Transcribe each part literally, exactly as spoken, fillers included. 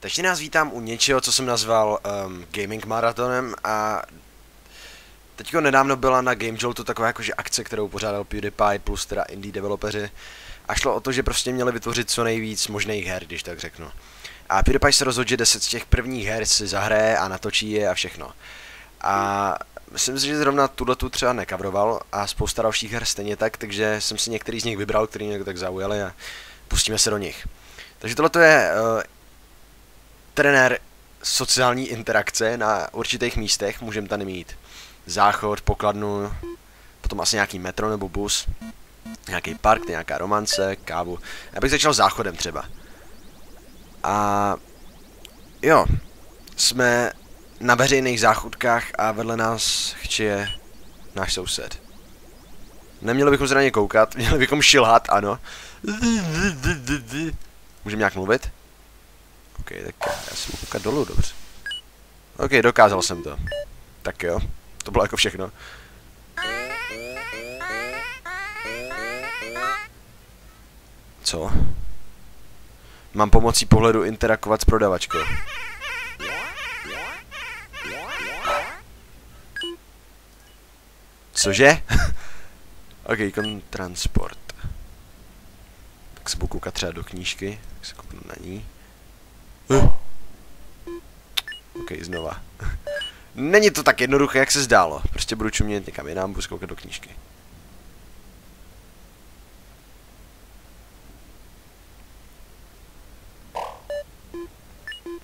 Takže nás vítám u něčeho, co jsem nazval um, gaming maratonem, a teďko nedávno byla na Game Joltu taková jakože akce, kterou pořádal PewDiePie plus teda indie developeři, a šlo o to, že prostě měli vytvořit co nejvíc možných her, když tak řeknu. A PewDiePie se rozhodl, že deset z těch prvních her si zahraje a natočí je a všechno. A myslím si, že zrovna tuhletu třeba nekavroval a spousta dalších her stejně tak, takže jsem si některý z nich vybral, který mě tak zaujaly, a pustíme se do nich. Takže tohle je uh, trenér sociální interakce na určitých místech. Můžeme tady mít záchod, pokladnu, potom asi nějaký metro nebo bus, nějaký park, nějaká romance, kávu. Já bych začal záchodem třeba. A jo, jsme na veřejných záchodkách a vedle nás chčije náš soused. Neměli bychom se na ně koukat, měli bychom šilhat, ano. Můžeme nějak mluvit? OK, tak já si koukat dolů, dobře. OK, dokázal jsem to. Tak jo, to bylo jako všechno. Co? Mám pomocí pohledu interakovat s prodavačkou. Cože? OK, kon transport. Tak se budu koukat třeba do knížky, tak se kouknu na ní. Uh. OK, znova. Není to tak jednoduché, jak se zdálo. Prostě budu čumět někam jinam, budu koukat do knížky.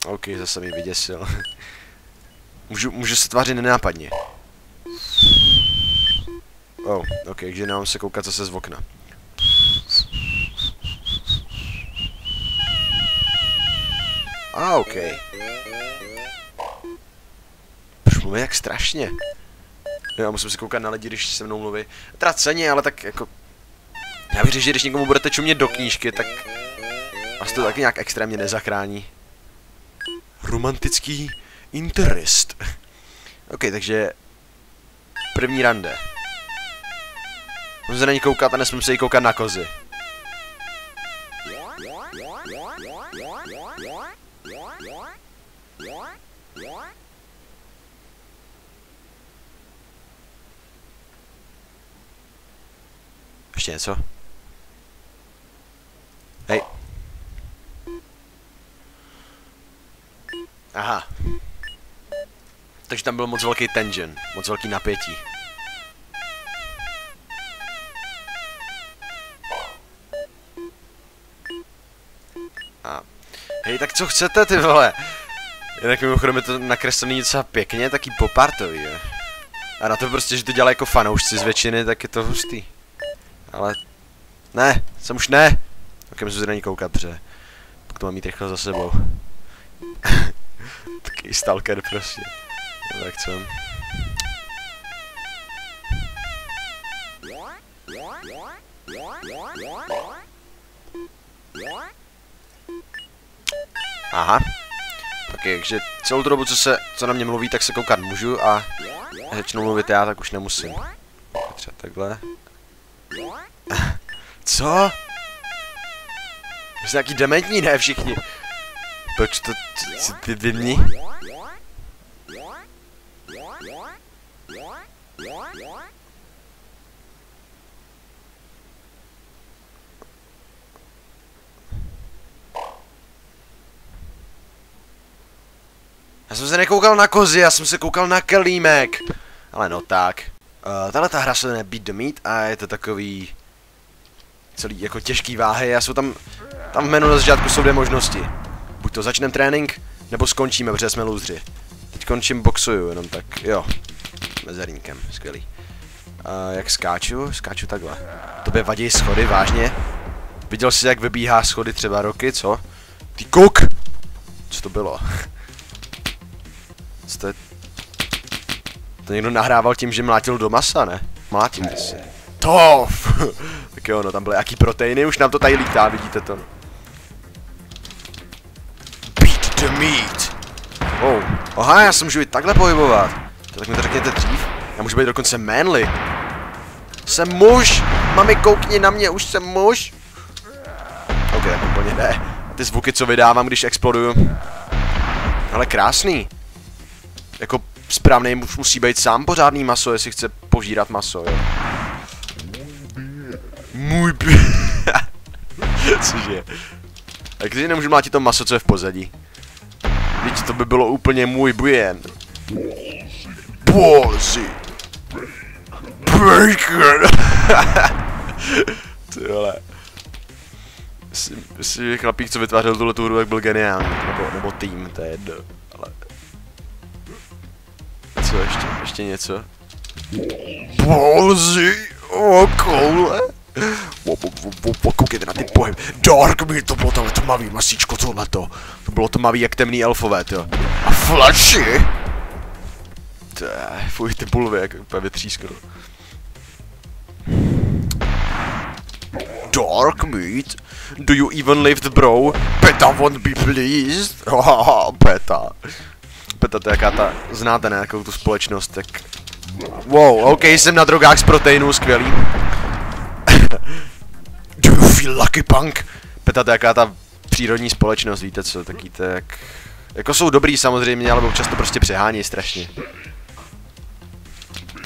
OK, zase mi vyděsil. Můžu, můžu se tvářit nenápadně. Oh, OK, takže nám se koukat zase z okna. A ah, OK. Proč mluví jak strašně? Já musím se koukat na lidi, když se mnou mluví. Teda ceně, ale tak jako... Já bych řekl, že když někomu budete čumět do knížky, tak... Asi to taky nějak extrémně nezachrání. Romantický interest. OK, takže... První rande. Musím se na ní koukat a nesmím se jí koukat na kozy. Ještě něco? Hej. Aha. Takže tam byl moc velký tension, moc velký napětí. A hej, tak co chcete, ty vole? Jinak mimochodem je to nakreslený docela pěkně, taky popartový, jo. A na to prostě, že to dělají jako fanoušci z většiny, tak je to hustý. Ale... Ne, jsem už ne! OK, musím se na ní koukat, protože... Pak to mám mít rychle za sebou. Taký stalker prostě. No, tak co? Aha. OK, takže celou dobu, co se, co na mě mluví, tak se koukat můžu, a začnu mluvit já, tak už nemusím. Třeba takhle. Co? Jste nějaký dementní, ne všichni? Proč to ty divní? Já jsem se nekoukal na kozy, já jsem se koukal na kelímek. Ale no tak. Uh, tahle ta hra se jmenuje Beat the Meat a je to takový... Celý jako těžký váhy a jsou tam... Tam v menu na začátku jsou dvě možnosti. Buď to začneme trénink, nebo skončíme, protože jsme lůzři. Teď končím, boxuju, jenom tak, jo. Mezerníkem, skvělý. Uh, jak skáču? Skáču takhle. Tobě vadí schody, vážně? Viděl jsi, jak vybíhá schody třeba roky, co? Ty kuk! Co to bylo? Co to je? To někdo nahrával tím, že mlátil do masa, ne? Mlátil si. Tof! Tak jo, no tam byly jaký proteiny, už nám to tady lítá, vidíte to. Beat the meat! Oh. Aha, já se můžu i takhle pohybovat. To, tak mi to řekněte dřív. Já můžu být dokonce manly. Jsem muž! Mami, koukni na mě, už jsem muž! OK, tak úplně ne. ty zvuky, co vydávám, když exploduju. Ale krásný. Jako správný muž musí být sám pořádný maso, jestli chce požírat maso, jo. Můj pí... Cože? A když nemůžu mlátit to maso, co je v pozadí. Víte, to by bylo úplně můj bujén. Bozi. Bacon. Ty vole. Myslím, že chlapík, co vytvářel tuhle hru, tak byl geniální. Nebo, nebo tým, to je jedno. Ale... Co ještě? Ještě něco? Bozi. O, koule. Koukejte na ty pohyb. Dark Meat, to bylo tohle tmavý masíčko, tohleto. To bylo tmavý jak temný elfové, jo. A flashy! Té, fuj, ty bulvy, jak úplně vytřísknu. Dark Meat? Do you even live, bro? Peta won't be pleased? Haha, Peta. Peta, to je jaká ta, znáte ne, jakou tu společnost, tak... Wow, ok, jsem na drogách z proteinů, skvělý. Do you feel lucky, punk? Peta, to je jaká ta přírodní společnost, víte co, taky to jak... Jako jsou dobrý samozřejmě, ale občas to prostě přehání strašně.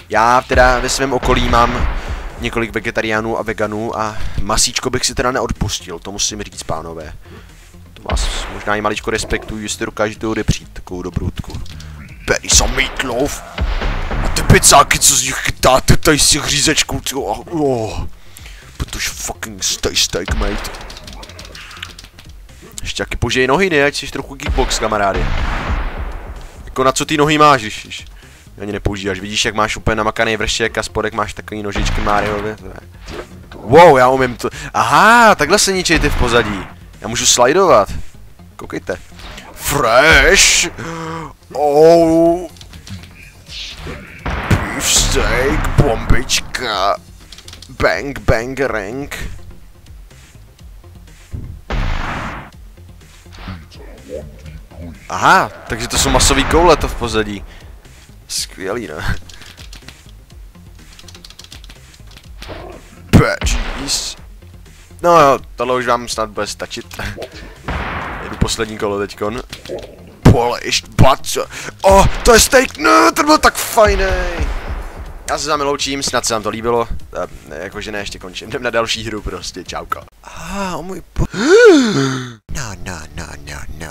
Já teda ve svém okolí mám několik vegetariánů a veganů a masíčko bych si teda neodpustil, to musím říct, pánové. To vás možná i maličko respektuju, jestli do každou jde přijít takovou dobrůtku. Tady jsou meatloaf. A ty pecáky, co z nich chytáte tady z těch řízečků, oh. Protože fucking stay steak, mate. Ještě taky požij nohy, ne? Ať jsi trochu kickbox, kamarády. Jako na co ty nohy máš, když, když ani nepoužíváš. Vidíš, jak máš úplně namakaný vršek a spodek máš takový nožičky Mariovi. Wow, já umím to. Aha, takhle se ničej ty v pozadí. Já můžu slidovat. Koukejte. Fresh. Oh. Beefsteak, bombička. Bang, bang, rank. Aha, takže to jsou masový koule to v pozadí. Skvělý, ne? Badgies. No jo, tohle už vám snad bude stačit. Jedu poslední kolo teďkon. Polished butt. Oh, to je steak, no, to bylo tak fajnej. Já se zamiloučím, snad se vám to líbilo. E, jakože ne, ještě končím. Jdem na další hru prostě, čauka. Ah, můj po... No, no, no, no, no.